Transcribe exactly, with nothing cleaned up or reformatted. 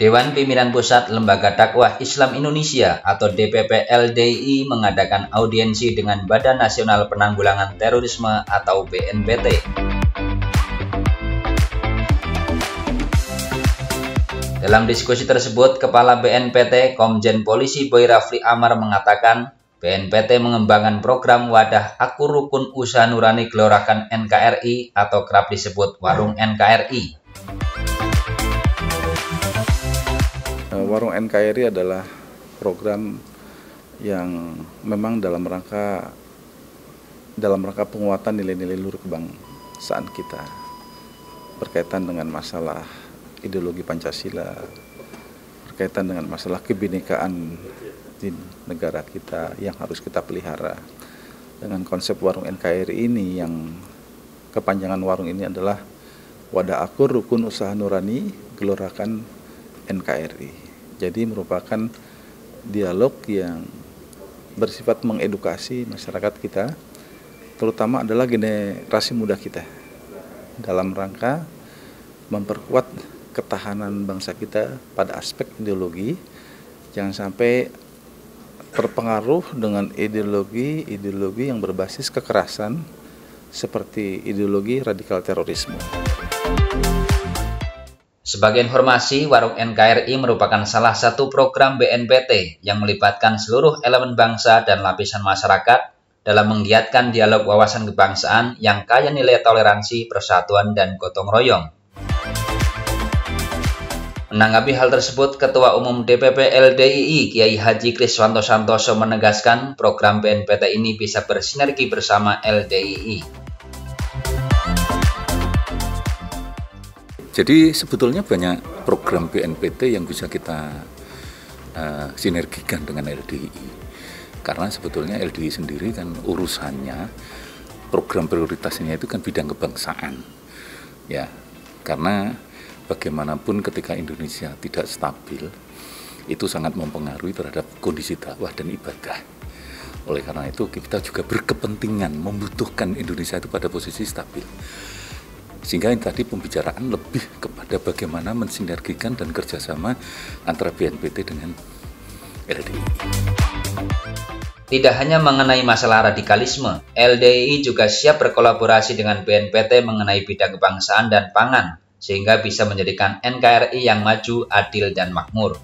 Dewan Pimpinan Pusat Lembaga Dakwah Islam Indonesia atau D P P L D I mengadakan audiensi dengan Badan Nasional Penanggulangan Terorisme atau B N P T. Dalam diskusi tersebut, Kepala B N P T Komjen Polisi Boy Rafli Amar mengatakan B N P T mengembangkan program wadah Aku Rukun Usaha Nurani Gelorakan N K R I atau kerap disebut Warung N K R I. Warung N K R I adalah program yang memang dalam rangka dalam rangka penguatan nilai-nilai luhur kebangsaan kita berkaitan dengan masalah ideologi Pancasila, berkaitan dengan masalah kebinekaan di negara kita yang harus kita pelihara. Dengan konsep Warung N K R I ini, yang kepanjangan warung ini adalah Wadah Aku Rukun Usaha Nurani Gelorakan N K R I. Jadi merupakan dialog yang bersifat mengedukasi masyarakat kita, terutama adalah generasi muda kita, dalam rangka memperkuat ketahanan bangsa kita pada aspek ideologi, jangan sampai terpengaruh dengan ideologi-ideologi yang berbasis kekerasan seperti ideologi radikal terorisme. Sebagai informasi, Warung N K R I merupakan salah satu program B N P T yang melibatkan seluruh elemen bangsa dan lapisan masyarakat dalam menggiatkan dialog wawasan kebangsaan yang kaya nilai toleransi, persatuan, dan gotong royong. Menanggapi hal tersebut, Ketua Umum D P P L D I I Kiai Haji Kriswanto Santoso menegaskan program B N P T ini bisa bersinergi bersama L D I I. Jadi sebetulnya banyak program B N P T yang bisa kita uh, sinergikan dengan L D I, karena sebetulnya L D I sendiri kan urusannya program prioritasnya itu kan bidang kebangsaan, ya, karena bagaimanapun ketika Indonesia tidak stabil itu sangat mempengaruhi terhadap kondisi dakwah dan ibadah. Oleh karena itu kita juga berkepentingan membutuhkan Indonesia itu pada posisi stabil. Sehingga yang tadi pembicaraan lebih kepada bagaimana mensinergikan dan kerjasama antara B N P T dengan L D I. Tidak hanya mengenai masalah radikalisme, L D I I juga siap berkolaborasi dengan B N P T mengenai bidang kebangsaan dan pangan, sehingga bisa menjadikan N K R I yang maju, adil, dan makmur.